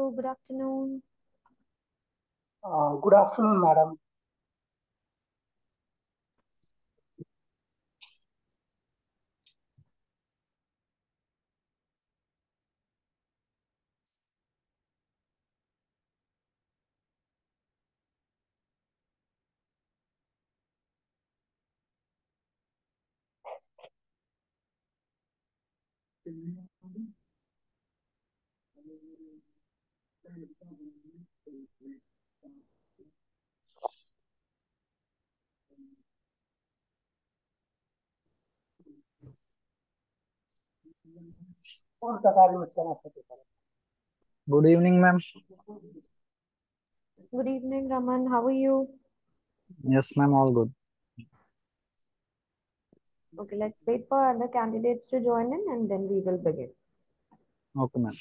So, good afternoon. Good afternoon, madam. Good evening, ma'am. Good evening, Raman. How are you? Yes, ma'am. All good. Okay, let's wait for other candidates to join in and then we will begin. Okay, ma'am.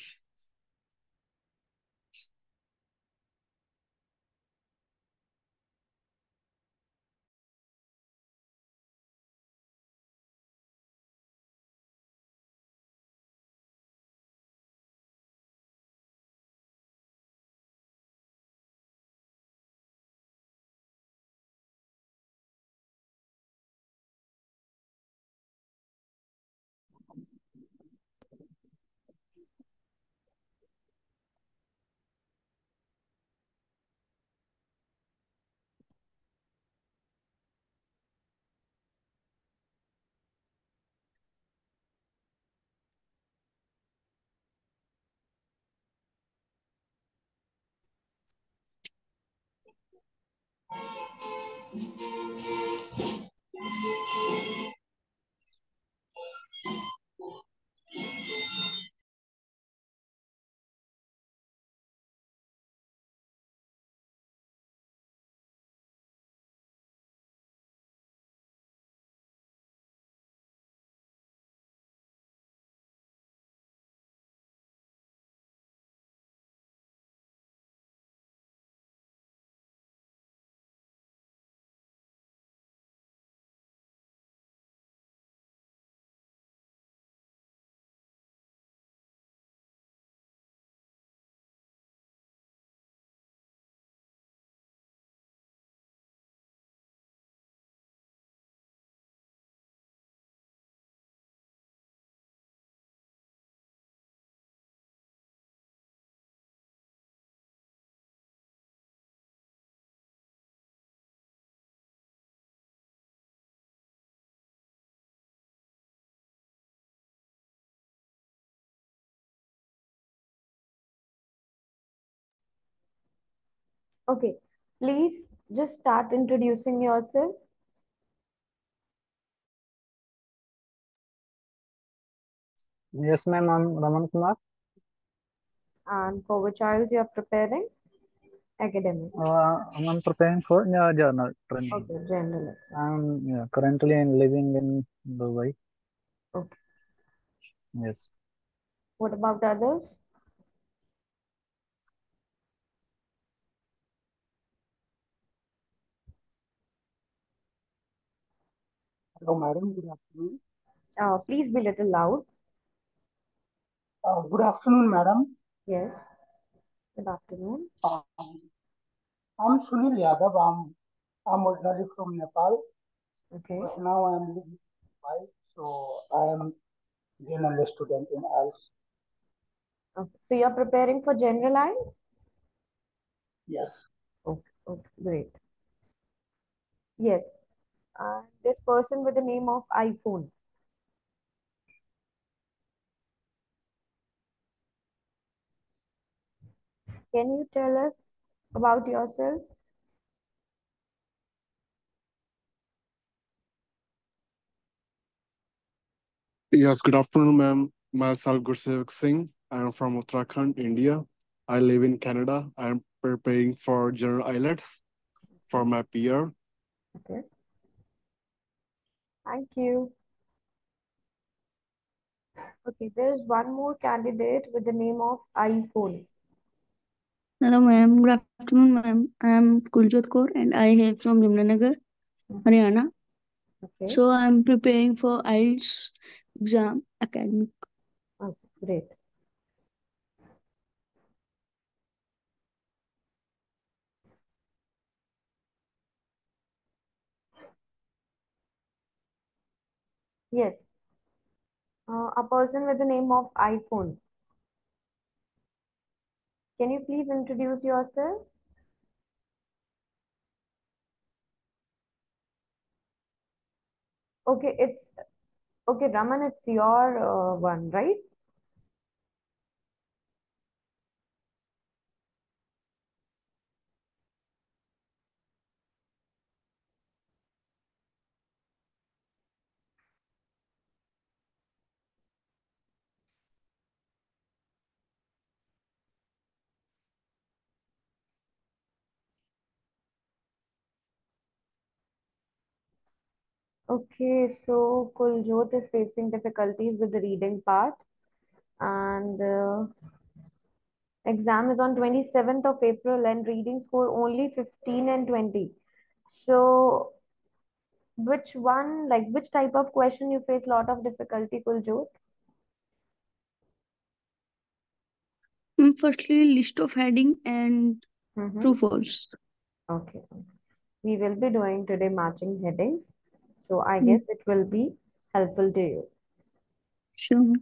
Okay, please just start introducing yourself. Yes, ma'am. I'm Raman Kumar. And for which IELTS you are preparing? Academic. I'm preparing for journal training. Okay, journal. Currently I'm living in Dubai. Okay. Yes. What about others? Hello, madam. Good afternoon. Please be a little loud. Good afternoon, madam. Yes. Good afternoon. I'm Sunil Yadav. I'm originally from Nepal. Okay. But now I'm living in Dubai, so I am general student in IELTS. Okay. So you're preparing for general IELTS? Yes. Okay. Okay. Great. Yes. This person with the name of iPhone. Can you tell us about yourself? Yes, good afternoon, ma'am. Myself, Al Gurshivak Singh. I am from Uttarakhand, India. I live in Canada. I am preparing for general IELTS for my PR. Okay. Thank you. Okay, there is one more candidate with the name of iPhone. Hello, ma'am. Good afternoon, ma'am. I am Kuljot Kaur and I hail from Jumranagar, Haryana. Okay. So I am preparing for IELTS exam academic. Okay, great. Yes. A person with the name of iPhone. Can you please introduce yourself? Okay, it's okay, Raman, it's your one, right? Okay, so Kuljot is facing difficulties with the reading part, and exam is on 27th of April and reading score only 15 and 20. So which one, like which type of question you face lot of difficulty, Kuljot? Firstly, list of heading and true false. Okay. We will be doing today matching headings. So I guess it will be helpful to you. Sure.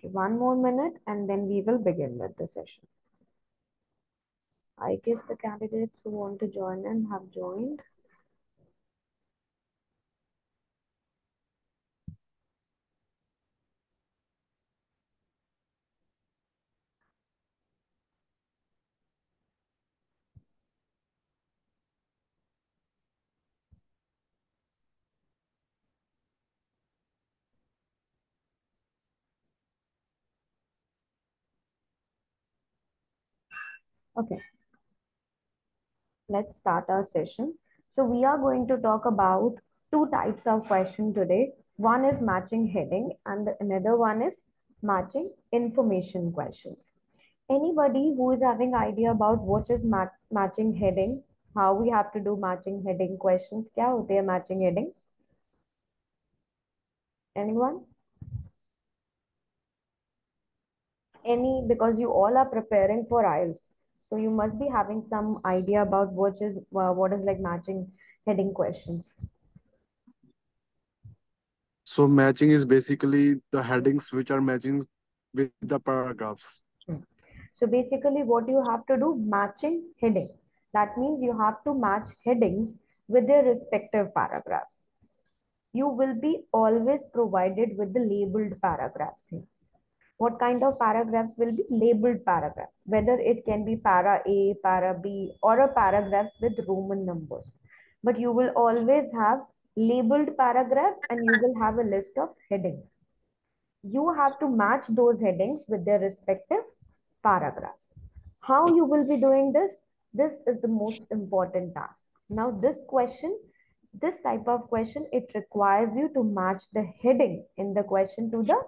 Okay, one more minute and then we will begin with the session. I guess the candidates who want to join in have joined. Okay, let's start our session. So we are going to talk about two types of question today. One is matching heading and another one is matching information questions. Anybody who is having idea about what is matching heading, how we have to do matching heading questions, kya hote hai matching heading? Anyone? Any, because you all are preparing for IELTS. So you must be having some idea about what is like matching heading questions. So matching is basically the headings which are matching with the paragraphs. So basically what you have to do, matching heading. That means you have to match headings with their respective paragraphs. You will be always provided with the labeled paragraphs here. What kind of paragraphs will be labeled paragraphs, whether it can be para A, para B, or a paragraphs with Roman numbers. But you will always have labeled paragraph and you will have a list of headings. You have to match those headings with their respective paragraphs. How you will be doing this? This is the most important task. Now this type of question, it requires you to match the heading in the question to the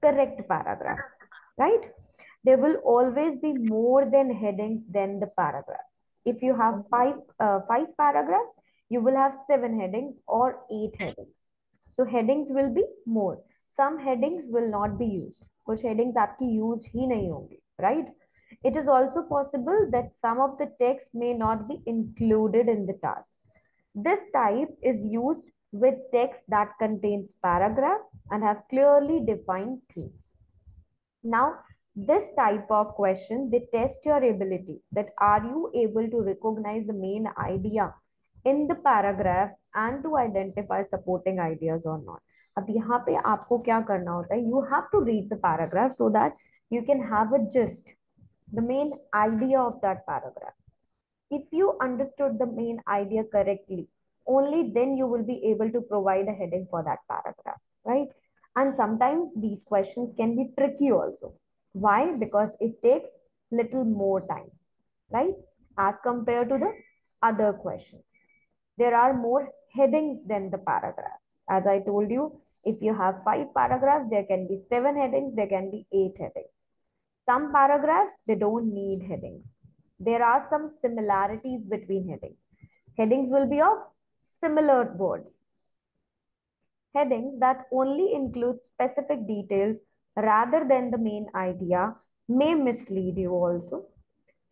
correct paragraph, right? There will always be more than headings than the paragraph. If you have five paragraphs, you will have 7 headings or 8 headings. So headings will be more. Some headings will not be used. Kuch headings aapki use hi nahi hongi, right? It is also possible that some of the text may not be included in the task. This type is used with text that contains paragraph and have clearly defined themes. Now, this type of question, they test your ability that are you able to recognize the main idea in the paragraph and to identify supporting ideas or not. Ab yahan pe aapko kya karna hota hai? You have to read the paragraph so that you can have a gist, the main idea of that paragraph. If you understood the main idea correctly, only then you will be able to provide a heading for that paragraph, right? And sometimes these questions can be tricky also. Why? Because it takes little more time, right? As compared to the other questions. There are more headings than the paragraph. As I told you, if you have 5 paragraphs, there can be 7 headings, there can be 8 headings. Some paragraphs, they don't need headings. There are some similarities between headings. Headings will be of similar words. Headings that only include specific details rather than the main idea may mislead you also.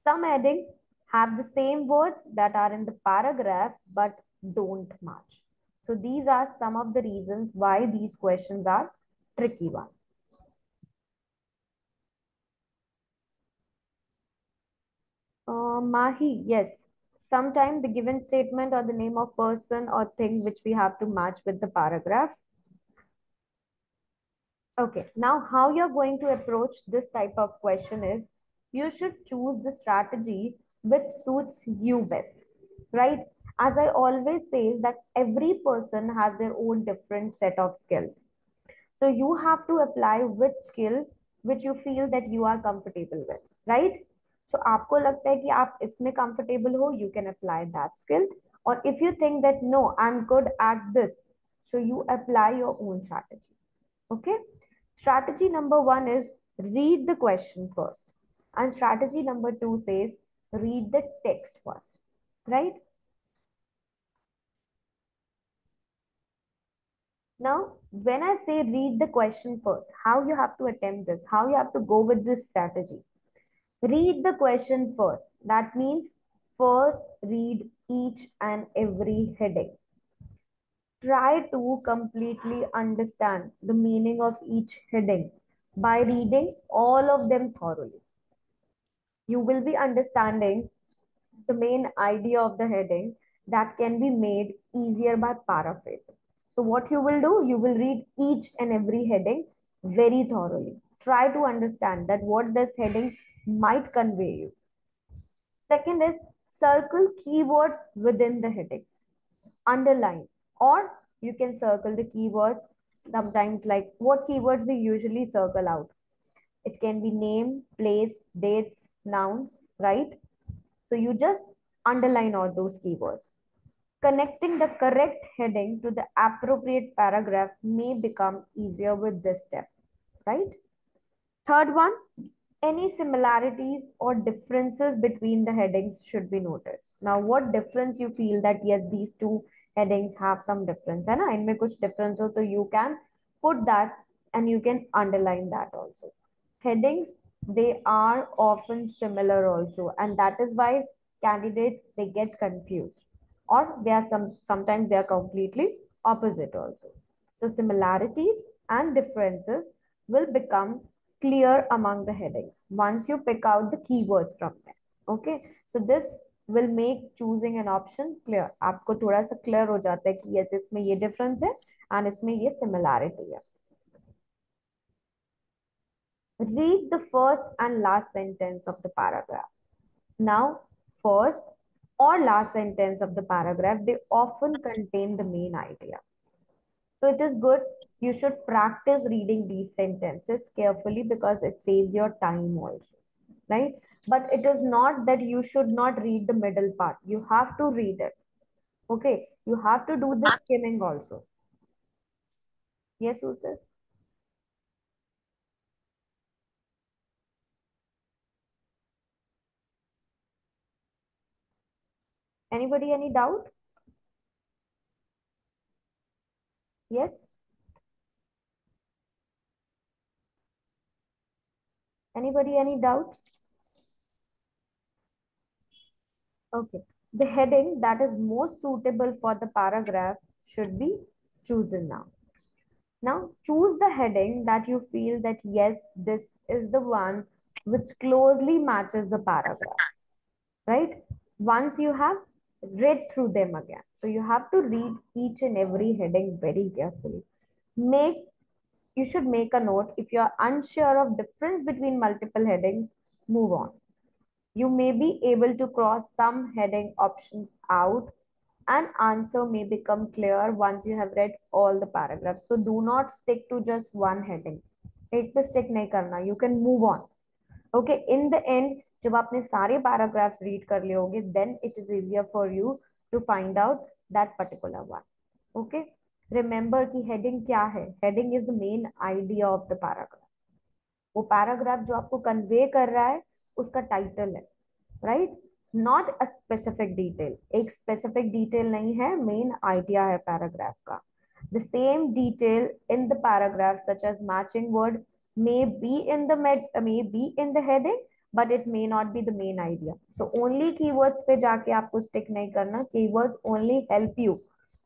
Some headings have the same words that are in the paragraph but don't match. So these are some of the reasons why these questions are tricky ones. Mahi, yes. Sometimes the given statement or the name of person or thing which we have to match with the paragraph. Okay, now how you're going to approach this type of question is you should choose the strategy which suits you best, right? As I always say that every person has their own different set of skills. So you have to apply which skill which you feel that you are comfortable with, right? So aapko lagta hai ki aap isme comfortable ho, you can apply that skill. Or if you think that no, I'm good at this, so you apply your own strategy. Okay. Strategy number one is read the question first. And strategy number two says read the text first, right? Now, when I say read the question first, how you have to attempt this, how you have to go with this strategy. Read the question first. That means first read each and every heading. Try to completely understand the meaning of each heading by reading all of them thoroughly. You will be understanding the main idea of the heading that can be made easier by paraphrasing. So what you will do, you will read each and every heading very thoroughly. Try to understand that what this heading might convey you. Second is circle keywords within the headings. Underline, or you can circle the keywords sometimes, like what keywords we usually circle out. It can be name, place, dates, nouns, right? So you just underline all those keywords. Connecting the correct heading to the appropriate paragraph may become easier with this step, right? Third one, any similarities or differences between the headings should be noted. Now, what difference you feel that yes, these two headings have some difference, and inme kuch difference ho, so you can put that and you can underline that also. Headings, they are often similar also, and that is why candidates, they get confused, or they are sometimes they are completely opposite also. So similarities and differences will become clear among the headings once you pick out the keywords from them. Okay, so this will make choosing an option clear. Aapko thoda sa clear ho jata hai ki yes, isme ye difference hai and isme ye similarity hai. Read the first and last sentence of the paragraph. Now, first or last sentence of the paragraph, they often contain the main idea. So it is good, you should practice reading these sentences carefully because it saves your time also, right? But it is not that you should not read the middle part. You have to read it. Okay. You have to do the skimming also. Yes, who's this? Anybody, any doubt? Yes? Anybody, any doubt? Okay. The heading that is most suitable for the paragraph should be chosen now. Now, choose the heading that you feel that yes, this is the one which closely matches the paragraph, right? Once you have read through them again. So you have to read each and every heading very carefully. You should make a note. If you are unsure of difference between multiple headings, move on. You may be able to cross some heading options out, and answer may become clear once you have read all the paragraphs. So do not stick to just one heading. Ek pe stick nahi karna. You can move on. Okay, in the end, जब आपने सारे paragraphs read कर लिए होंगे, then it is easier for you to find out that particular one. Okay. Remember कि heading क्या है? Heading is the main idea of the paragraph. वो paragraph जो आपको convey कर रहा है, उसका title है, right? Not a specific detail. एक specific detail नहीं है, main idea है paragraph का. The same detail in the paragraph, such as matching word, may be in the heading. but it may not be the main idea. So only keywords पे जाके आपको stick नहीं करना. Keywords only help you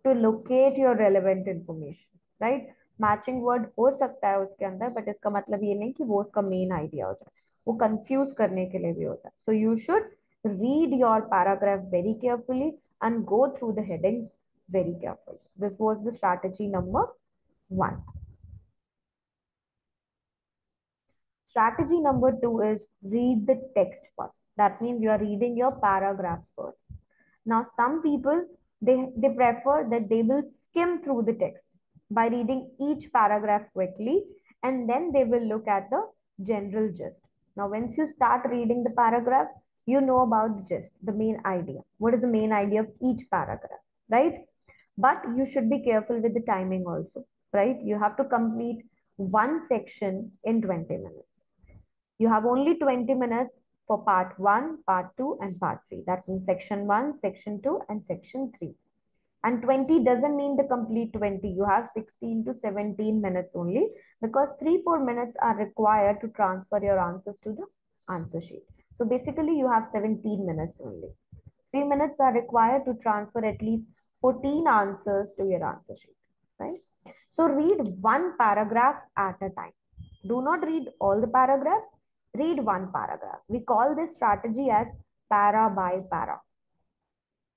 to locate your relevant information, right? Matching word हो सकता है उसके अंदर, but इसका मतलब ये नहीं कि वो उसका main idea हो जाए. वो confuse करने के लिए भी होता है. So you should read your paragraph very carefully and go through the headings very carefully. This was the strategy number 1. Strategy number 2 is read the text first. That means you are reading your paragraphs first. Now, some people, they prefer that they will skim through the text by reading each paragraph quickly, and then they will look at the general gist. Now, once you start reading the paragraph, you know about the gist, the main idea. What is the main idea of each paragraph, right? But you should be careful with the timing also, right? You have to complete one section in 20 minutes. You have only 20 minutes for part 1, part 2, and part 3. That means section 1, section 2, and section 3. And 20 doesn't mean the complete 20. You have 16 to 17 minutes only, because 3-4 minutes are required to transfer your answers to the answer sheet. So basically, you have 17 minutes only. 3 minutes are required to transfer at least 14 answers to your answer sheet, right? So read one paragraph at a time. Do not read all the paragraphs. Read one paragraph. We call this strategy as para by para.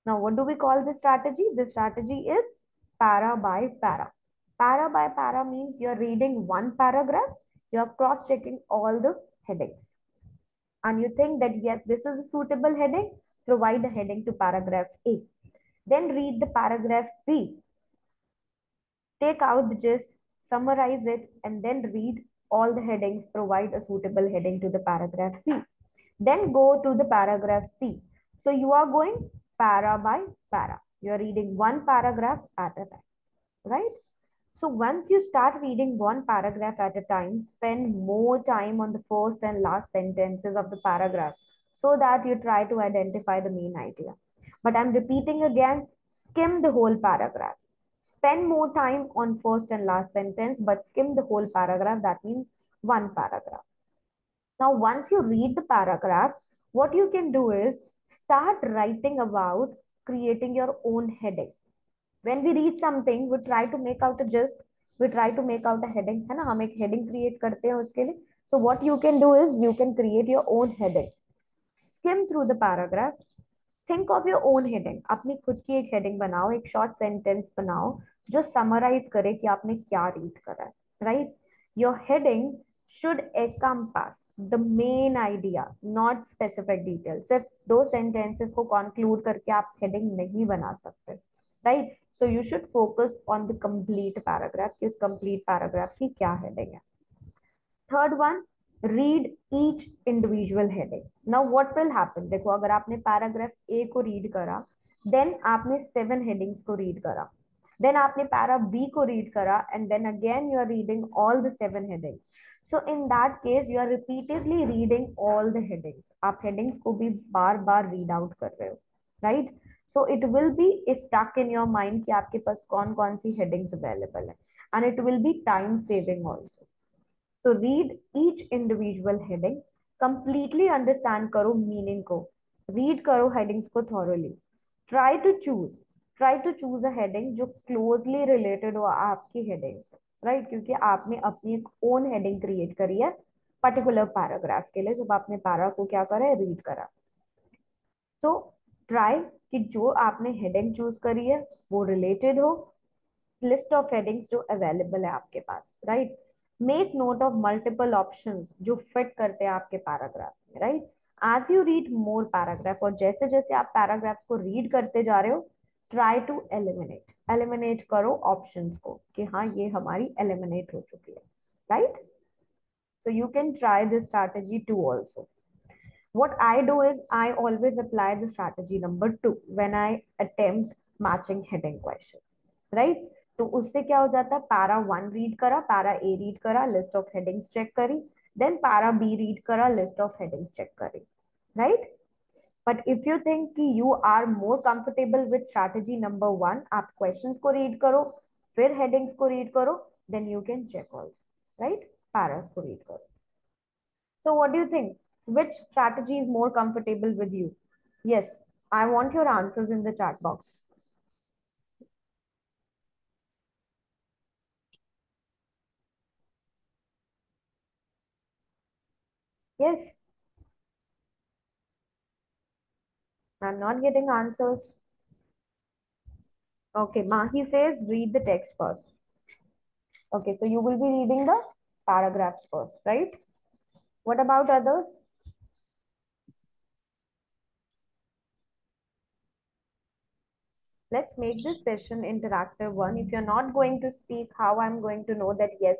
Now, what do we call this strategy? This strategy is para by para. Para by para means you're reading one paragraph, you're cross-checking all the headings. And you think that, yes, this is a suitable heading, provide the heading to paragraph A. Then read the paragraph B. Take out the gist, summarize it, and then read all the headings, provide a suitable heading to the paragraph B. Then go to the paragraph C. So you are going para by para. You are reading one paragraph at a time, right? So once you start reading one paragraph at a time, spend more time on the first and last sentences of the paragraph so that you try to identify the main idea. But I'm repeating again, skim the whole paragraph. Spend more time on first and last sentence, but skim the whole paragraph. That means one paragraph. Now, once you read the paragraph, what you can do is start writing about creating your own heading. When we read something, we try to make out a gist. We try to make out a heading. So what you can do is you can create your own heading. Skim through the paragraph. Think of your own heading. अपनी खुद की एक heading बनाओ, एक short sentence बनाओ, जो summarize करे कि आपने क्या read करा है, right? Your heading should encompass the main idea, not specific details. सिर्फ 2 sentences को conclude करके आप heading नहीं बना सकते, right? So you should focus on the complete paragraph. कि उस complete paragraph की क्या heading है. Third one. Read each individual heading. Now what will happen? देखो अगर आपने paragraph A को read करा, then आपने 7 headings को read करा, then आपने para B को read करा, and then again you are reading all the 7 headings. So in that case you are repeatedly reading all the headings. आप headings को भी बार-बार read out कर रहे हो, right? So it will be stuck in your mind कि आपके पास कौन-कौन सी headings available हैं, and it will be time saving also. So read each individual heading, completely understand करो meaning को, read करो headings को thoroughly. Try to choose a heading जो closely related हो आपकी headings, right? क्योंकि आपने अपनी एक own heading create करी है particular paragraph के लिए जब आपने para को क्या करा है read करा. So try कि जो आपने heading choose करी है वो related हो list of headings जो available है आपके पास, right? Make note of multiple options जो fit करते हैं आपके paragraph में, right? As you read more paragraph और जैसे-जैसे आप paragraphs को read करते जा रहे हो, try to eliminate. Eliminate करो options को कि हाँ ये हमारी eliminate हो चुकी है, right? So you can try this strategy too also. What I do is I always apply the strategy number 2 when I attempt matching heading question, right? तो उससे क्या हो जाता है para 1 read करा, para A read करा, list of headings check करी, then para B read करा, list of headings check करी, right? But if you think कि you are more comfortable with strategy number 1, आप questions को read करो, फिर headings को read करो, then you can check also, right? Paras को read करो. So what do you think? which strategy is more comfortable with you? Yes, I want your answers in the chat box. Yes. I'm not getting answers. Okay, Mahi says read the text first. Okay, so you will be reading the paragraphs first, right? What about others? Let's make this session interactive one. If you're not going to speak, how I'm going to know that yes,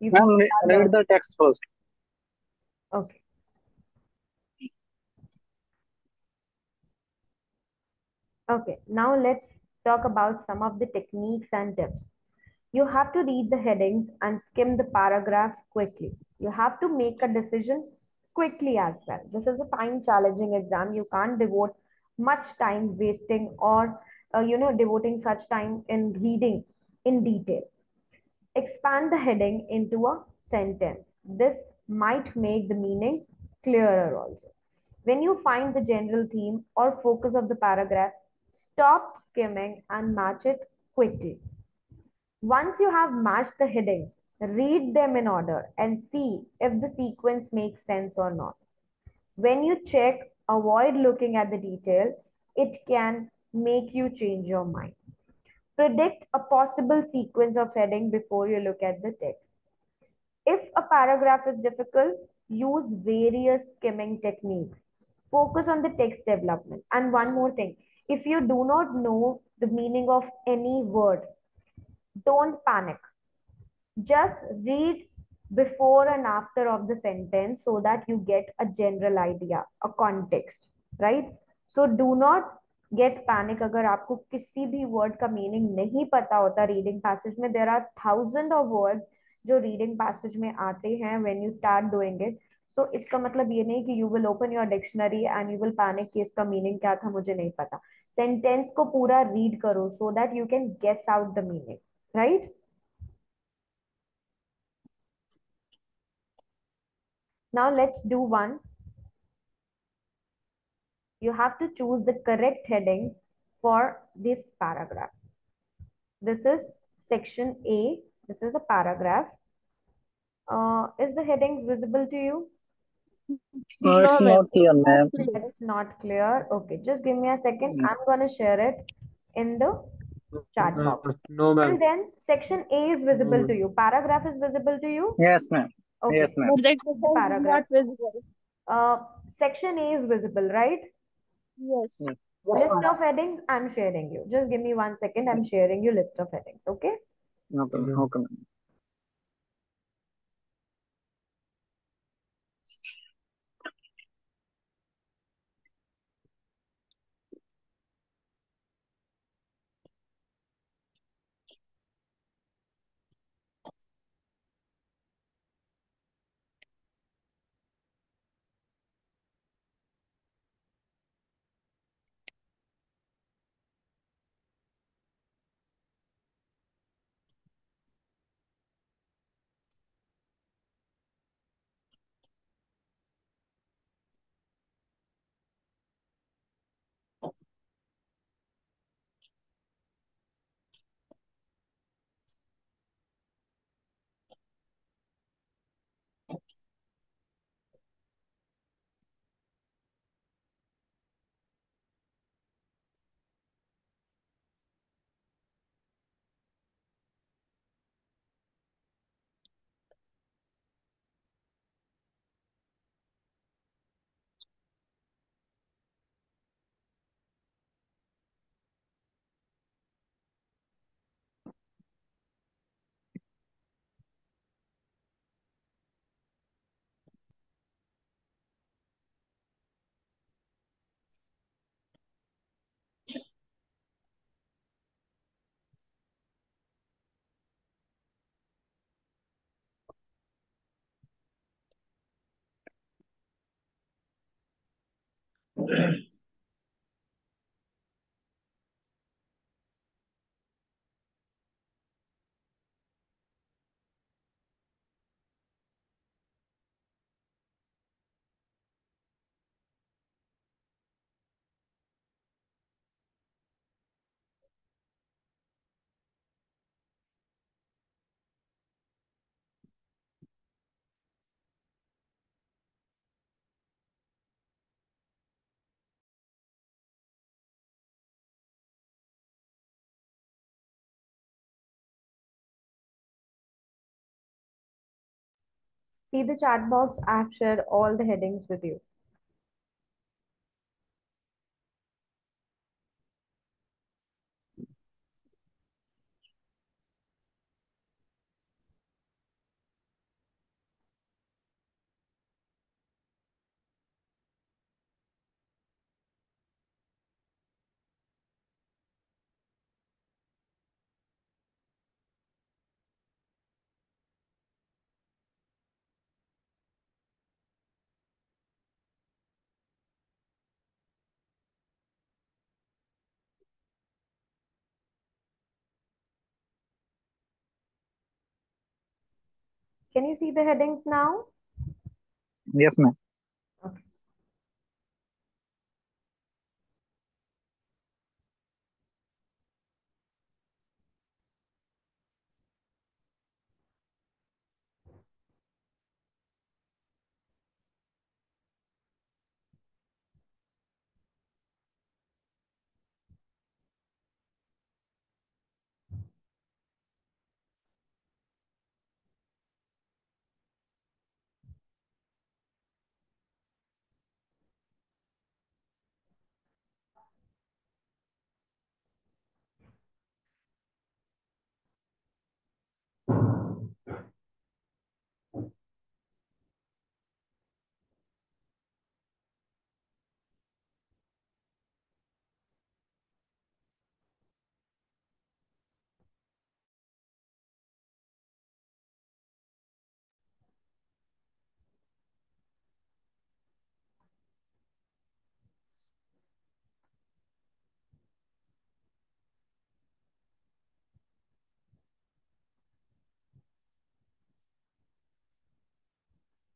you can read the text first. Okay. Okay, now let's talk about some of the techniques and tips. You have to read the headings and skim the paragraph quickly. You have to make a decision quickly as well. This is a time challenging exam. You can't devote much time wasting or, devoting such time in reading in detail. Expand the heading into a sentence. This might make the meaning clearer also. When you find the general theme or focus of the paragraph, stop skimming and match it quickly. Once you have matched the headings, read them in order and see if the sequence makes sense or not. When you check, avoid looking at the detail. It can make you change your mind. Predict a possible sequence of heading before you look at the text. If a paragraph is difficult, use various skimming techniques. Focus on the text development. And one more thing, if you do not know the meaning of any word, don't panic. Just read before and after of the sentence so that you get a general idea, a context, right? So do not get panic. Agar aapko kisi bhi word ka meaning nahi pata hota reading passage mein, there are thousands of words जो reading passage में आते हैं when you start doing it. So इसका मतलब ये नहीं कि you will open your dictionary and you will panic कि इसका meaning क्या था मुझे नहीं पता. Sentence को पूरा read करो so that you can guess out the meaning, right? Now let's do one. You have to choose the correct heading for this paragraph. This is section A. This is a paragraph. Is the headings visible to you? No, it's not clear, ma'am. It's not clear. Okay, just give me a second. I'm going to share it in the chat box. No, ma'am. And then section A is visible to you. Paragraph is visible to you? Yes, ma'am. Okay. Yes, ma'am. Paragraph is not visible. Section A is visible, right? Yes. List of headings, I'm sharing you. Just give me 1 second. I'm sharing you list of headings, okay? Okay, okay. See the chat box. I have shared all the headings with you. Can you see the headings now? Yes, ma'am. Okay.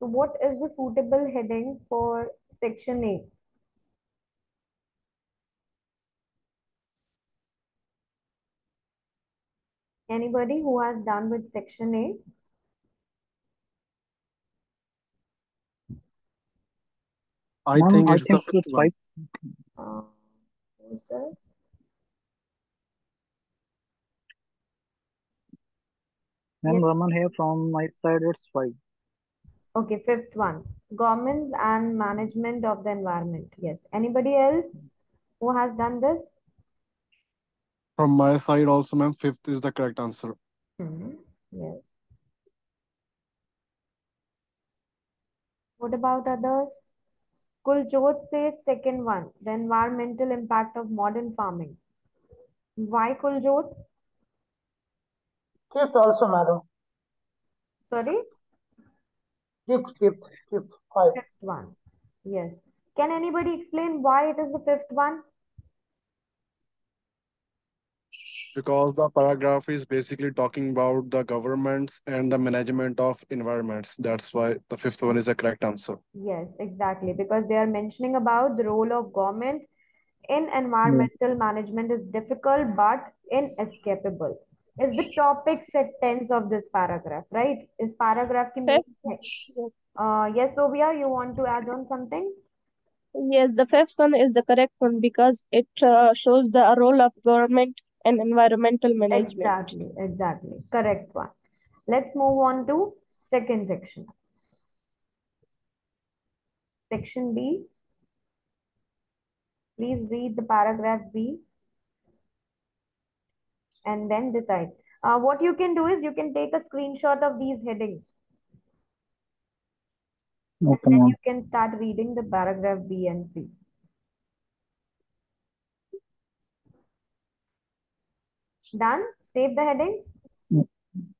So what is the suitable heading for section A? Anybody who has done with section A? I think it's right. Okay. Ma'am, yes. Raman here from my side, it's 5. Okay, 5th one. Governments and management of the environment. Yes. Anybody else who has done this? From my side also, ma'am, 5th is the correct answer. Mm-hmm. Yes. What about others? Kuljot says 2nd one, the environmental impact of modern farming. Why Kuljot? 5th also, madam. Sorry? Fifth one. Yes. Can anybody explain why it is the 5th one? Because the paragraph is basically talking about the governments and the management of environments. That's why the 5th one is the correct answer. Yes, exactly. Because they are mentioning about the role of government in environmental management is difficult but inescapable. Is the topic set tense of this paragraph, right? Is paragraph ki yes, Sobia, you want to add on something? Yes, the 5th one is the correct one because it shows the role of government and environmental management. Exactly, exactly. Correct one. Let's move on to 2nd section. Section B. Please read the paragraph B. And then decide. What you can do is you can take a screenshot of these headings. Okay, and then you can start reading the paragraph B and C. Done? Save the headings?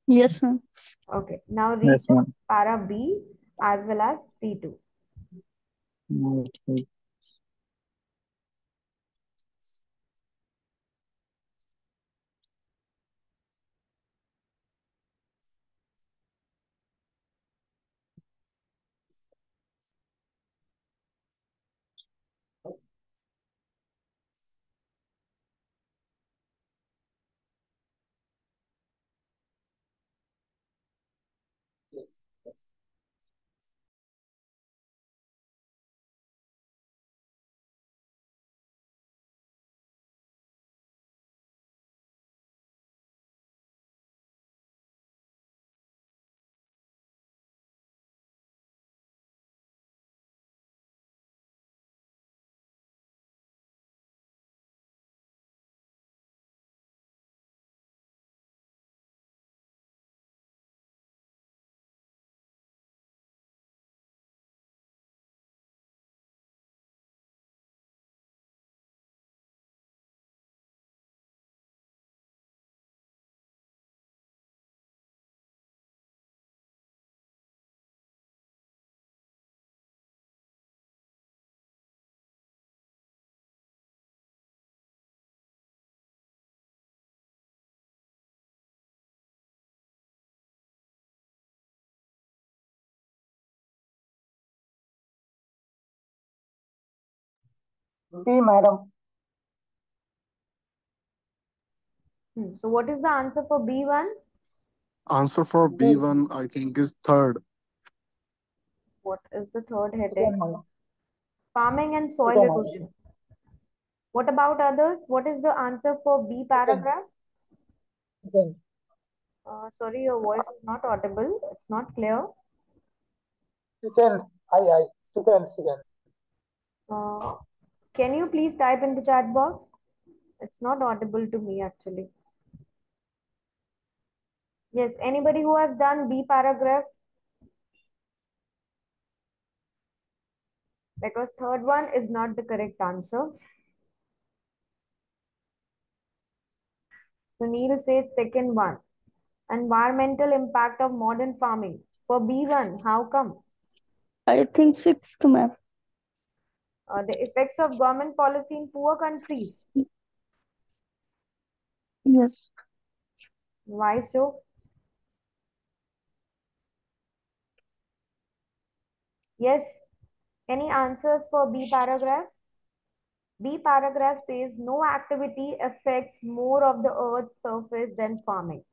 Yes, ma'am. Okay. Now read para B as well as C2. Okay. Yes. जी madam. So what is the answer for B1? Answer for B1, I think, is third. What is the third heading? Farming and soil erosion. What about others? What is the answer for B paragraph? Sorry, your voice is not audible. It's not clear. Can you please type in the chat box? It's not audible to me actually. Yes, anybody who has done B paragraph? Because third one is not the correct answer. Sunil says second one. Environmental impact of modern farming. For B1, how come? I think sixth, ma'am. The effects of government policy in poor countries. Yes. Why so? Yes. Any answers for B paragraph? B paragraph says no activity affects more of the earth's surface than farming.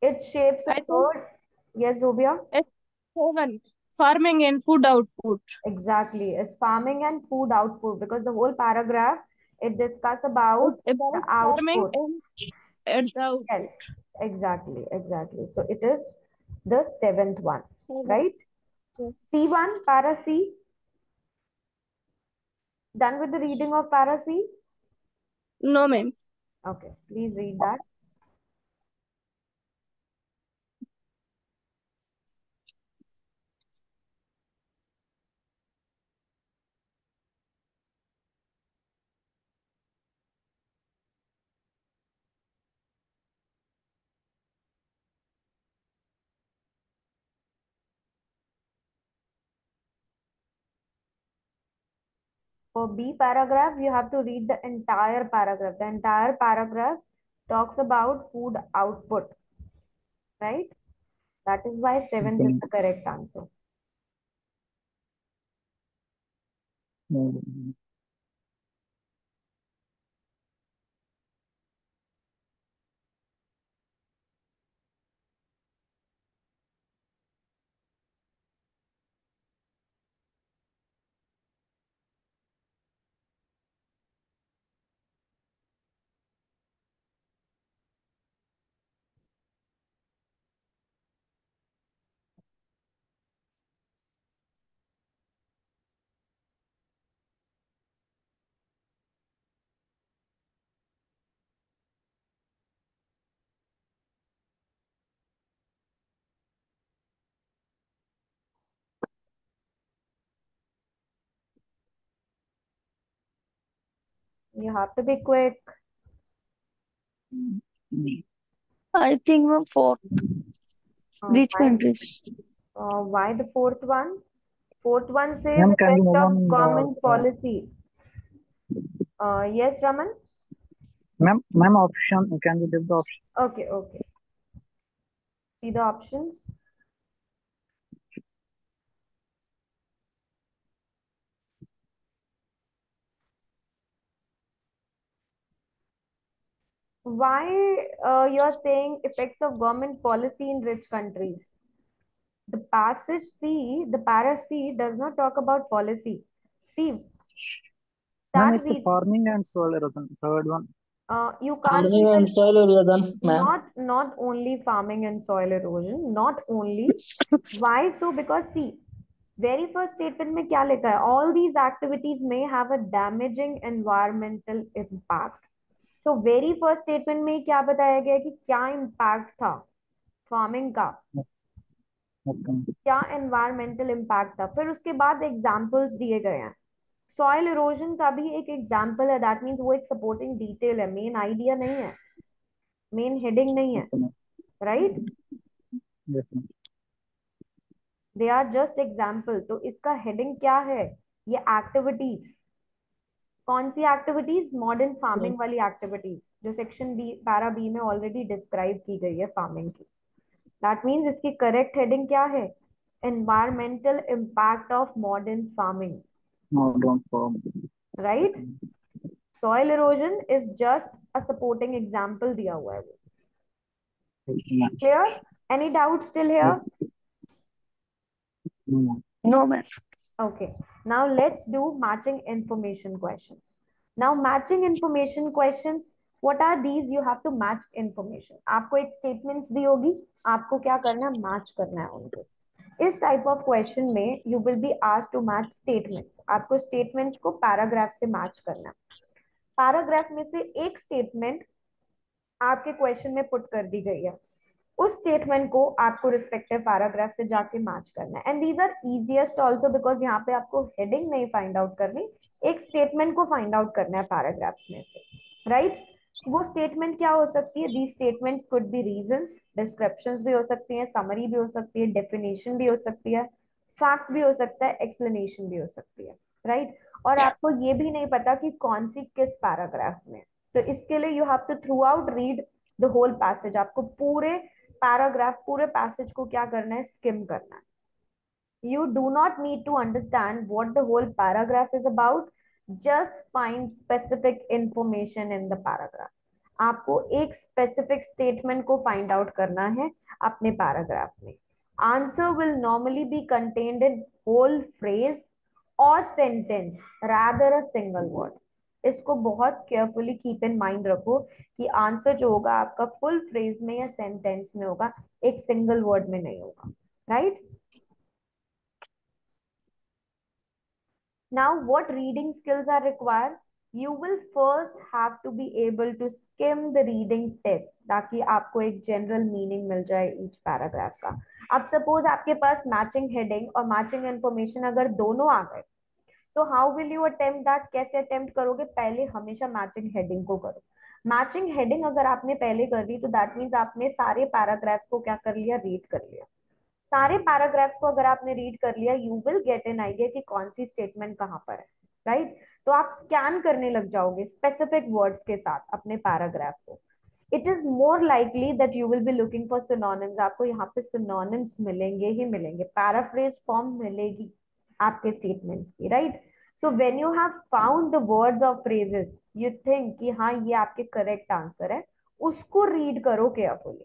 It shapes a third. Yes, Zubia? Farming and food output. Exactly. It's farming and food output because the whole paragraph it discusses about the farming and output. Yes, exactly. Exactly. So it is the seventh one, right? Yes. C1, para C. Done with the reading of para C? No, ma'am. Okay, please read that. For B paragraph, you have to read the entire paragraph. The entire paragraph talks about food output, right? That is why 7th is the correct answer. You have to be quick. I think we're fourth. Which countries? Why the fourth one? Fourth one says effect of government policy. Yes, Raman? Ma'am, option. Can you give the option? Okay, okay. See the options. Why you're saying effects of government policy in rich countries? The passage C, the para C does not talk about policy. See, ma'am, it's farming and soil erosion. Third one. You can't. Farming and soil erosion, ma'am. Not only farming and soil erosion. Not only. Why so? Because see, very first statement mein kya likha hai? All these activities may have a damaging environmental impact. So very first statement में क्या बताया गया कि क्या impact था farming का, क्या environmental impact था. फिर उसके बाद examples दिए गए हैं. Soil erosion का भी एक example है. That means वो एक supporting detail है. Main idea नहीं है. Main heading नहीं है. Right? Yes, ma'am. They are just example. तो इसका heading क्या है? ये activities. कौन सी एक्टिविटीज? मॉडर्न फार्मिंग वाली एक्टिविटीज जो सेक्शन बी पैरा बी में ऑलरेडी डिस्क्राइब की गई है फार्मिंग की. दैट मींस इसकी करेक्ट हेडिंग क्या है? Environmental impact of modern farming. Right. soil erosion is just a supporting example दिया हुआ है. Clear? Any doubt still here? No, ma'am. Okay. Now let's do matching information questions. Now matching information questions, what are these? You have to match information. आपको एक statements दी होगी, आपको क्या करना है? Match करना है उनको. इस type of question में you will be asked to match statements. आपको statements को paragraph से match करना है. Paragraph में से एक statement आपके question में put कर दी गई है. उस statement को आपको respective paragraph से जाके match करना है. And these are easiest also because यहाँ पे आपको heading नहीं find out करनी, एक statement को find out करना है paragraphs में से, right? वो statement क्या हो सकती है? These statements could be reasons, descriptions भी हो सकती हैं, summary भी हो सकती है, definition भी हो सकती है, fact भी हो सकता है, explanation भी हो सकती है, right? और आपको ये भी नहीं पता कि कौन सी किस paragraph में, तो इसके लिए you have to throughout read the whole passage. आपको पूरे paragraph, पूरे passage को क्या करना है? Skim करना है. You do not need to understand what the whole paragraph is about. Just find specific information in the paragraph. आपको एक specific statement को find out करना है अपने paragraph में. Answer will normally be contained in whole phrase or sentence rather a single word. इसको बहुत carefully keep in mind रखो कि answer जो होगा आपका full phrase में या sentence में होगा, एक single word में नहीं होगा, right? Now, what reading skills are required? You will first have to be able to skim the reading test ताकि आपको एक general meaning मिल जाए each paragraph का. अब suppose आपके पास matching heading और matching information अगर दोनों आ गए, so how will you attempt that? कैसे attempt करोगे? पहले हमेशा matching heading को करो. Matching heading अगर आपने पहले कर दी तो that means आपने सारे paragraphs को क्या कर लिया? Read कर लिया. सारे पैराग्राफ्स को अगर आपने रीड कर लिया, you will get an idea कि कौन सी स्टेटमेंट कहाँ पर है, right? तो आप स्कैन करने लग जाओगे स्पेसिफिक वर्ड्स के साथ अपने पैराग्राफ को. It is more likely that you will be looking for synonyms. आपको यहाँ पे synonyms मिलेंगे ही मिलेंगे. Paraphrase form मिलेगी आपके स्टेटमेंट्स की, right? So when you have found the words or phrases you think कि हाँ ये आपके करेक्ट आंसर है, उसको रीड करो केयरफुली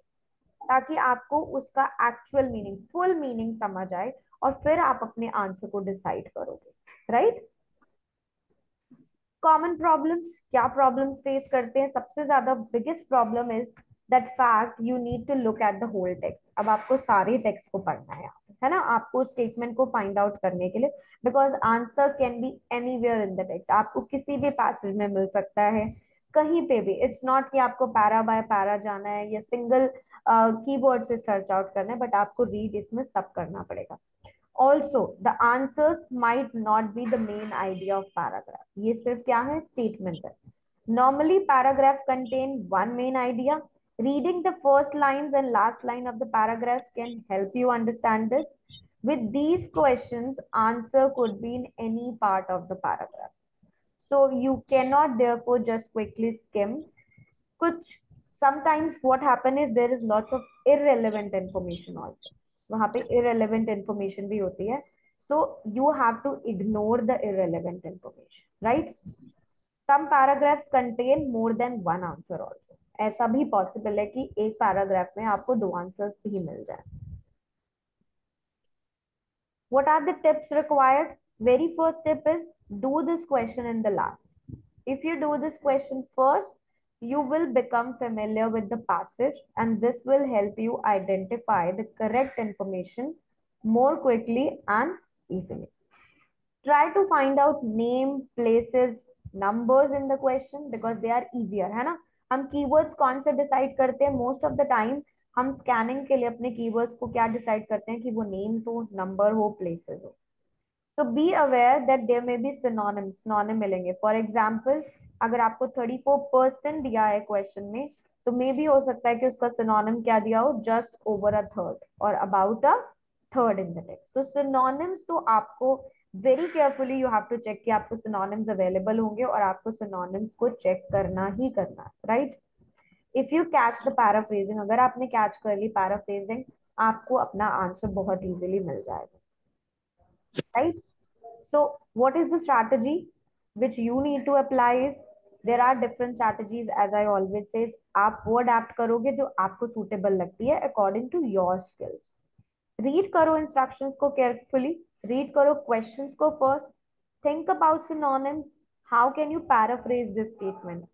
ताकि आपको उसका एक्चुअल मीनिंग, फुल मीनिंग समझ आए और फिर आप अपने आंसर को डिसाइड करोगे, राइट? कॉमन प्रॉब्लम्स, क्या प्रॉब्लम्स फेस करते हैं? सबसे ज्यादा biggest problem is that fact you need to look at the whole text. अब आपको सारे टेक्स्ट को पढ़ना है ना, आपको स्टेटमेंट को फाइंड आउट करने के लिए, because answer can be anywhere in the text. आपको किसी भी पैसेज में मिल सकता है, कहीं पे भी. इट्स नॉट कि आपको पैरा बाय पैरा जाना है या सिंगल कीबोर्ड से सर्च आउट करना है, बट आपको रीड इसमें सब करना पड़ेगा. Also the answers might not be the main idea of paragraph. ये सिर्फ क्या है? स्टेटमेंट है. Normally paragraph contain one main idea. Reading the first lines and last line of the paragraph can help you understand this. With these questions answer could be in any part of the paragraph, so you cannot therefore just quickly skim. Kuch sometimes what happen is there is lots of irrelevant information also. वहाँ पे irrelevant information भी होती है, so you have to ignore the irrelevant information, right? Some paragraphs contain more than one answer also. ऐसा भी possible है कि एक paragraph में आपको दो answers भी मिल जाए. What are the tips required? Very first tip is do this question in the last. If you do this question first, you will become familiar with the passage and this will help you identify the correct information more quickly and easily. Try to find out name, places, numbers in the question because they are easier, है ना? हम keywords कौन से decide करते हैं? Most of the time हम scanning के लिए अपने keywords को क्या decide करते हैं कि वो names हो, number हो, places हो. So be aware that there may be synonyms, synonym मिलेंगे. For example, अगर आपको 34% दिया है question में, तो may be हो सकता है कि उसका synonym क्या दिया हो? Just over a third और about a third in the text. तो synonyms तो आपको very carefully you have to check कि आपको synonyms available होंगे और आपको synonyms को check करना ही करना, right? If you catch the paraphrasing, अगर आपने catch कर ली paraphrasing, आपको अपना answer बहुत easily मिल जाएगा, right? So what is the strategy which you need to apply is there are different strategies, as I always say, आप वो adapt करोगे जो आपको suitable लगती है according to your skills. Read करो instructions को carefully, read करो questions को first, think about synonyms, how can you paraphrase this statement.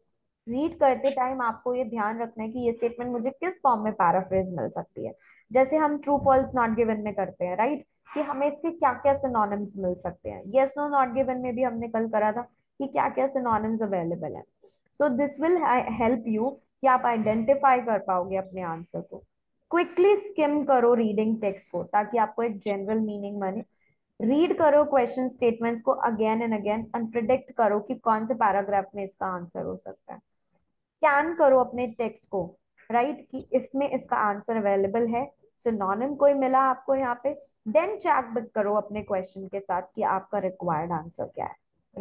Read करते टाइम आपको ये ध्यान रखना है कि ये statement मुझे किस form में paraphrase मिल सकती है. जैसे हम true, false, not given में करते हैं, right? कि हमें इसके क्या-क्या synonyms मिल सकते हैं. Yes, no, not given में भी हमने कल करा था कि क्या-क्या synonyms available हैं. So this will help you कि आप identify कर पाओगे अपने answer को. Quickly skim करो reading text को ताकि आपको एक general meaning बने. Read करो question statements को again and again and predict करो कि कौन से paragraph में इसका answer हो सकता है. Scan करो अपने text को, right, कि इसमें इसका answer available है, synonym कोई मिला आपको यहाँ पे, then check करो अपने question के साथ कि आपका required answer क्या है,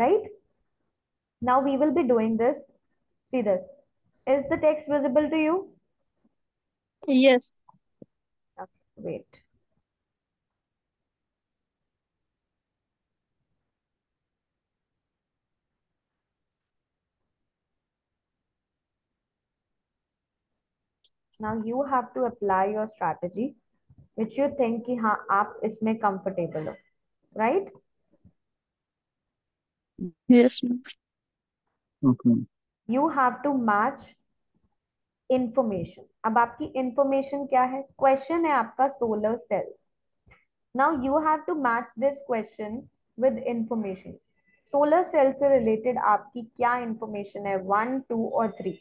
right? Now we will be doing this. See this. Is the text visible to you? Yes. Okay, wait. Now you have to apply your strategy, which you think कि हाँ आप इसमें comfortable हो, right? Yes, ma'am. Okay. You have to match information. अब आपकी information क्या है? Question है आपका solar cells. Now you have to match this question with information. Solar cells से related आपकी क्या information है? 1, 2 और 3.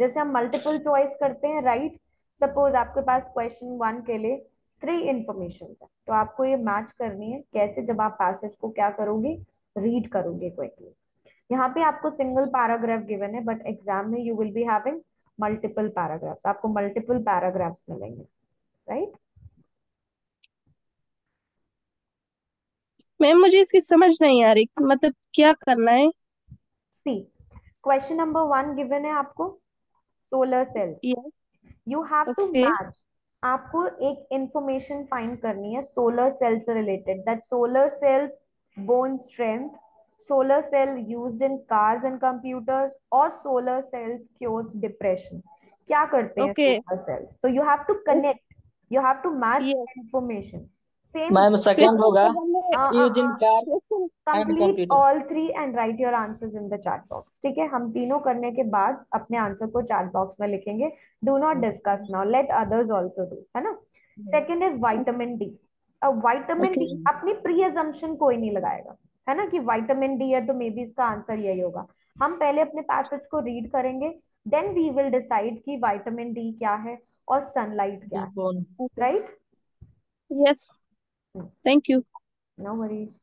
जैसे हम multiple choice करते हैं, right? Suppose आपके पास question 1 के लिए 3 information है, तो आपको ये match करनी है. कैसे? जब आप passage को क्या करोगे? Read करोगे quickly. यहाँ पे आपको single paragraph given है, but exam में you will be having multiple paragraphs. आपको multiple paragraphs मिलेंगे, right? मैम मुझे इसकी समझ नहीं आ रही, मतलब क्या करना है? See, question number 1 given है आपको solar cells. Yeah. You have okay. to match. आपको एक information find करनी है solar cells related. That solar cells bone strength, solar cell used in cars and computers, or solar cells cures depression. क्या करते हैं okay. solar cells? So you have to connect. You have to match yeah. information. Same. Ma'am second होगा. Used in cars and computers. Complete all 3 and write your answers in the chat box. ठीक है, हम तीनों करने के बाद अपने answer को चैट बॉक्स में लिखेंगे. Do not discuss now. Let others also do. है ना? Second is vitamin D. Vitamin okay. D अपनी pre-assumption कोई नहीं लगाएगा. है ना कि vitamin D है तो maybe इसका आंसर यही होगा. हम पहले अपने पैसेज को रीड करेंगे, then we will decide कि vitamin D क्या है और sunlight क्या है, right? Yes. Thank you. No worries.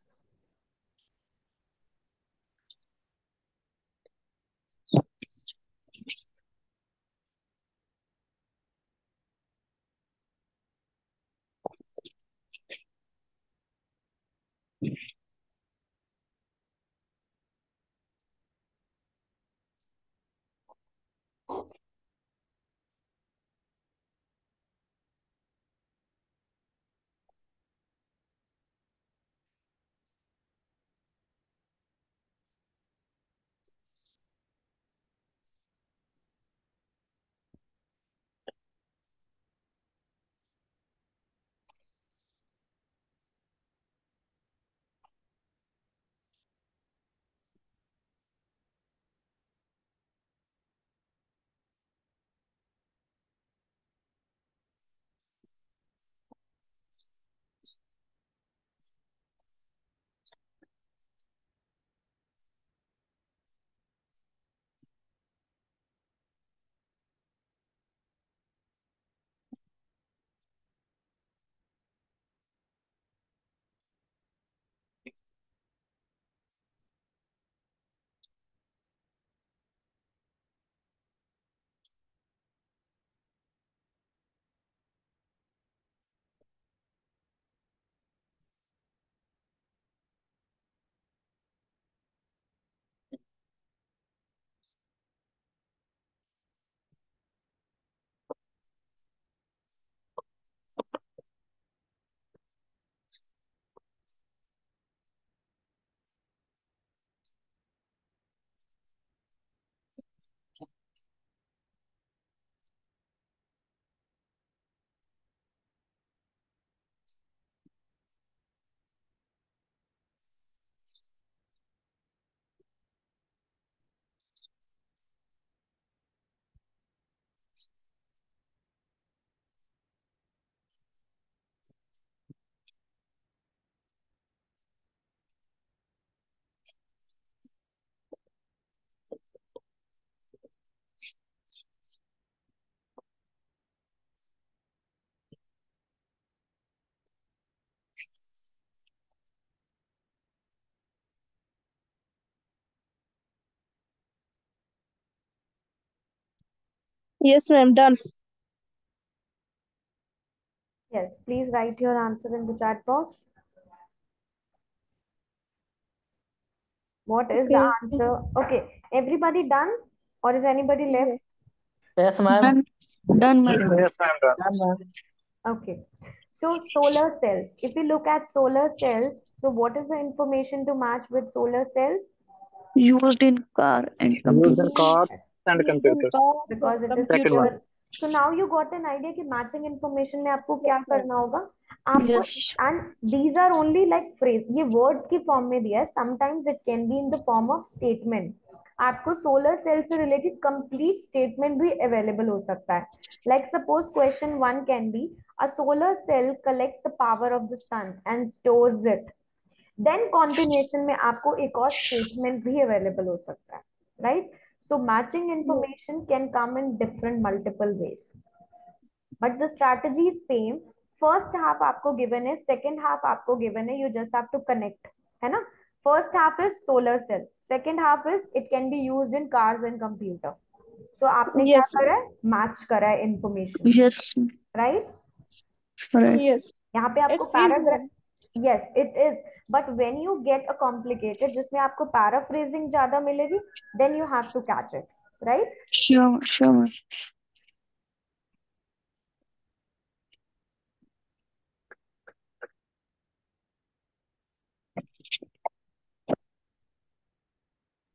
Yes, ma'am, done. Yes, please write your answer in the chat box. What is the answer? Okay, everybody done? Or is anybody left? Yes, ma'am. Done, ma'am. Yes, ma'am, done. Okay. So, solar cells. If you look at solar cells, so what is the information to match with solar cells? Used in car and computers. Used in cars and computers. Because it is second one. So now you got an idea that matching information mein aapko kya karna hoga. Yes. And these are only like phrase. Ye words ki form mein diya. Sometimes it can be in the form of statement. Aapko solar cell se related complete statement bhi available ho sakta hai. Like suppose question 1 can be a solar cell collects the power of the sun and stores it. Then continuation mein aapko ek aur statement bhi available ho sakta hai, right? So matching information can come in different multiple ways. But the strategy is same. First half aapko given is, second half aapko given hai. You just have to connect. Hai na? First half is solar cell. Second half is it can be used in cars and computer. So aapne yes, kya kara hai? Match kara hai information. Yes. Right? Right. Yes. Yahan pe aapko paragraph. Yes, it is. But when you get a complicated, jisme aapko paraphrasing jada milegi, then you have to catch it, right? Sure, sure.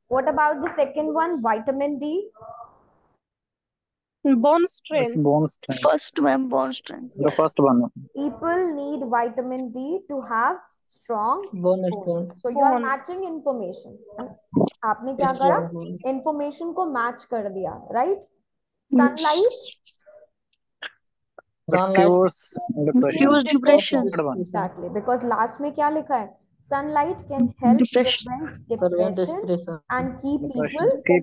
What about the second one, vitamin D? Bone strength. Bone strength. First one, bone strength. The first one. People need vitamin D to have strong bones. So you are matching information. Aapne kya kara? Information ko match kar diya, right? Sunlight. It cures depression. Exactly. Because last mein kya likha hai? Sunlight can help prevent depression and keep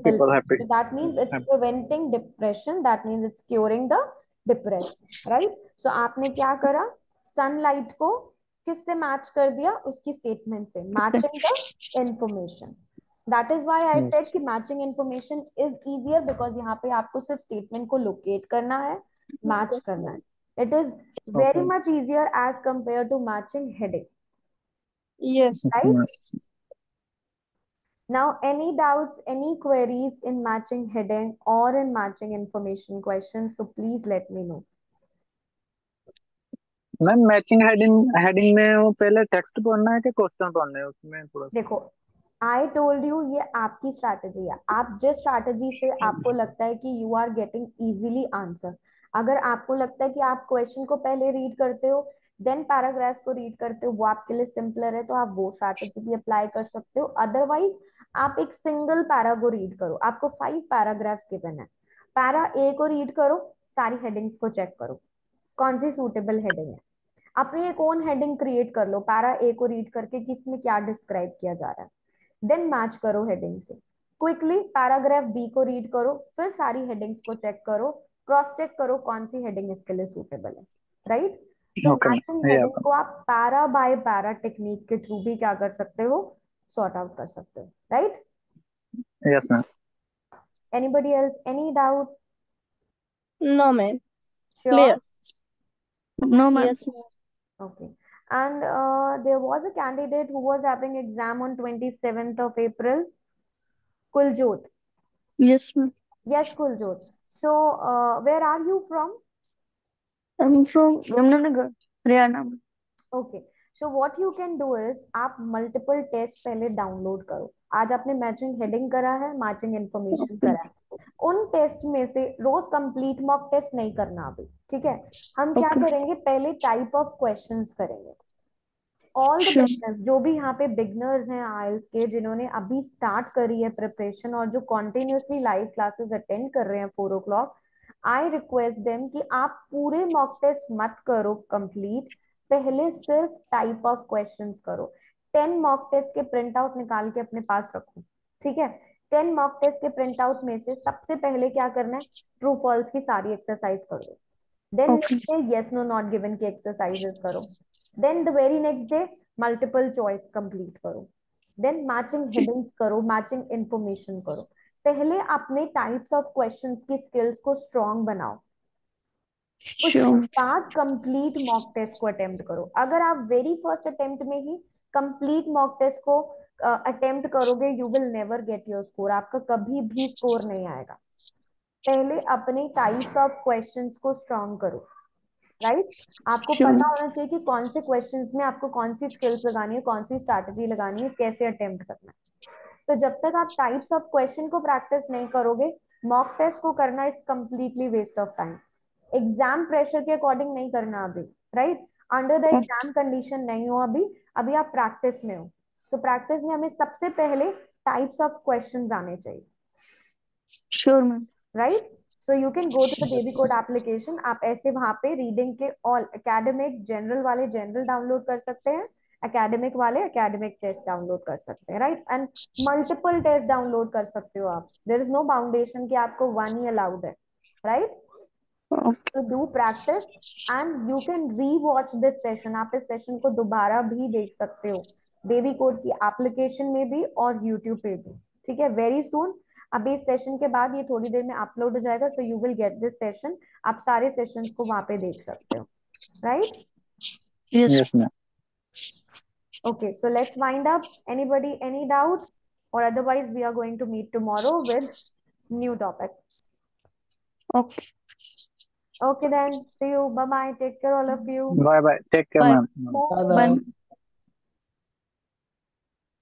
people happy. So that means it's preventing depression. That means it's curing the depression, right? So आपने क्या करा? Sunlight को किससे match कर दिया? उसकी statement से matching the information. That is why I said कि matching information is easier because यहाँ पे आपको सिर्फ statement को locate करना है, match करना है. It is very much easier as compared to matching heading. Yes. Right? Now, any doubts, any queries in matching heading or in matching information questions? So please let me know. Ma'am, matching heading mein pehle text padhna hai ke question padhna hai usme thoda sa. Dekho, I told you ये आपकी strategy है. आप जिस strategy से आपको लगता है कि you are getting easily answer. अगर आपको लगता है कि आप question को पहले read करते हो, then paragraphs को read करते हो, वो आपके लिए simpler है, तो आप वो strategy भी apply कर सकते हो. Otherwise, आप एक single para को read करो. आपको 5 paragraphs given है. Para A को read करो, सारी headings को check करो. कौन सी suitable heading है? अपनी एक own heading create कर लो. Para A को read करके किसमें क्या describe किया जा रहा है. Then match करो heading से. Quickly paragraph B को read करो, फिर सारी headings को check करो, cross check करो कौन सी heading इसके लिए suitable है, right? So matching heading को आप para by para technique के through भी क्या कर सकते हो, sort out कर सकते हो, right? Yes, ma'am. Anybody else? Any doubt? No, ma'am. Sure. Yes. No, ma'am. Yes, ma'am. Okay. And there was a candidate who was having exam on 27th of April. Kuljot. Yes, ma'am. Yes, Kuljot. So, where are you from? I'm from Jumranagar, Haryana. Okay. So, what you can do is, आप multiple tests पहले download करो. आज आपने matching heading करा है, matching information करा है. उन test में से रोज complete mock test नहीं करना अभी. ठीक है? हम क्या करेंगे? पहले type of questions करेंगे. All the beginners, जो भी यहाँ पे beginners हैं IELTS के, जिन्होंने अभी start करी है preparation और जो continuously live classes attend कर रहे हैं 4 o'clock, I request them कि आप पूरे mock test मत करो complete, पहले सिर्फ type of questions करो. 10 mock test के printout निकाल के अपने पास रखो, ठीक है? 10 mock test के printout में से सबसे पहले क्या करना है? True false की सारी exercise करो. Then next day yes no not given की exercises करो. Then the very next day, multiple choice complete करो. Then matching headings करो, matching information करो. पहले अपने टाइप्स ऑफ क्वेश्चंस की स्किल्स को स्ट्रॉन्ग बनाओ, उसके बाद कंप्लीट मॉक टेस्ट को अटेम्प्ट करो। अगर आप वेरी फर्स्ट अटेम्प्ट में ही कंप्लीट मॉक टेस्ट को अटेम्प्ट करोगे, you will never get your score, आपका कभी भी स्कोर नहीं आएगा। पहले अपने टाइप्स ऑफ क्वेश्चंस को स्ट्रॉन्ग करो, राइट? आपको पता होना चाहिए कि कौन से क्वेश्चंस में आपको कौन सी स्किल्स लगानी है, कौन सी स्ट्रैटेजी लगानी है, कैसे अटेम्प्ट करना है। तो जब तक आप टाइप्स ऑफ क्वेश्चन को प्रैक्टिस नहीं करोगे, मॉक टेस्ट को करना is completely waste of time. Exam pressure के अकॉर्डिंग नहीं करना अभी, right? Under the exam condition नहीं हो अभी, अभी आप प्रैक्टिस में हो। तो प्रैक्टिस में हमें सबसे पहले टाइप्स ऑफ क्वेश्चंस आने चाहिए। Sure ma'am, right? So you can go to the baby code application. आप ऐसे वहां पे रीडिंग के ऑल एकेडमिक जनरल वाले जनरल डाउनलोड कर सकते हैं, एकेडमिक वाले एकेडमिक टेस्ट डाउनलोड कर सकते हैं, right? And multiple test download कर सकते हो आप। देयर इज नो बाउंडेशन कि आपको वन ही अलाउड है, राइट? तो do practice and you can री वॉच दिस सेशन। आप इस सेशन को दोबारा भी देख सकते हो, बेबी कोड की एप्लीकेशन में भी और यूट्यूब पे भी, ठीक है? वेरी सून, अभी इस सेशन के बाद ये थोड़ी देर में अपलोड हो जाएगा, so you will get this session. आप सारे सेशंस को वहां पे देख सकते हो, right? Yes ma'am. Okay, so let's wind up. Anybody any doubt? और otherwise we are going to meet tomorrow with new topic. Okay, okay then, see you, bye bye, take care all of you, bye bye, take care ma'am, bye bye, bye.